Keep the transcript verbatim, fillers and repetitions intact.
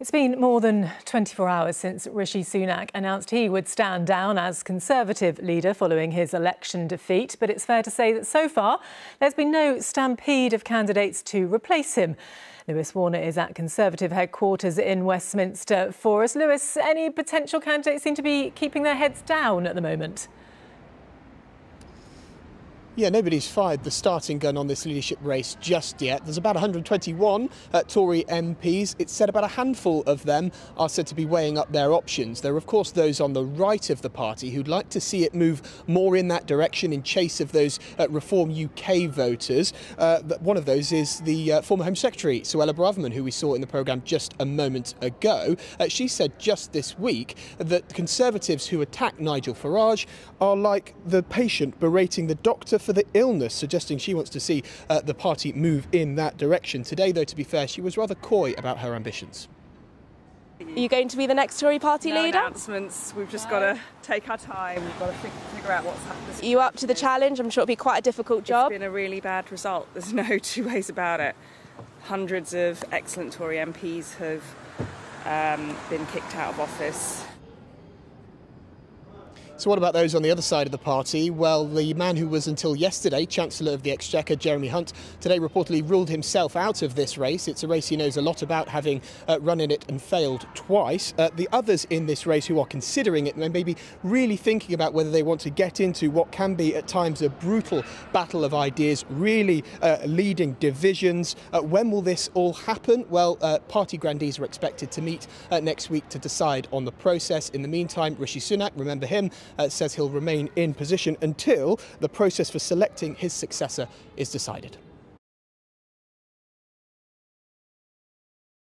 It's been more than twenty-four hours since Rishi Sunak announced he would stand down as Conservative leader following his election defeat. But it's fair to say that so far there's been no stampede of candidates to replace him. Lewis Warner is at Conservative headquarters in Westminster for us. Lewis, any potential candidates seem to be keeping their heads down at the moment? Yeah, nobody's fired the starting gun on this leadership race just yet. There's about one hundred twenty-one uh, Tory M Ps. It's said about a handful of them are said to be weighing up their options. There are, of course, those on the right of the party who'd like to see it move more in that direction in chase of those uh, Reform U K voters. Uh, one of those is the uh, former Home Secretary, Suella Braverman, who we saw in the programme just a moment ago. Uh, she said just this week that Conservatives who attack Nigel Farage are like the patient berating the doctor for the illness, suggesting she wants to see uh, the party move in that direction. Today, though, to be fair, she was rather coy about her ambitions. Are you going to be the next Tory party no leader? Announcements. We've just no. got to take our time. We've got to figure out what's happening. Are you up to the challenge? I'm sure it'll be quite a difficult job. It's been a really bad result. There's no two ways about it. Hundreds of excellent Tory M Ps have um, been kicked out of office. So what about those on the other side of the party? Well, the man who was until yesterday Chancellor of the Exchequer, Jeremy Hunt, today reportedly ruled himself out of this race. It's a race he knows a lot about, having uh, run in it and failed twice. Uh, the others in this race who are considering it and maybe really thinking about whether they want to get into what can be at times a brutal battle of ideas, really uh, leading divisions. Uh, when will this all happen? Well, uh, party grandees are expected to meet uh, next week to decide on the process. In the meantime, Rishi Sunak, remember him, Uh, says he'll remain in position until the process for selecting his successor is decided.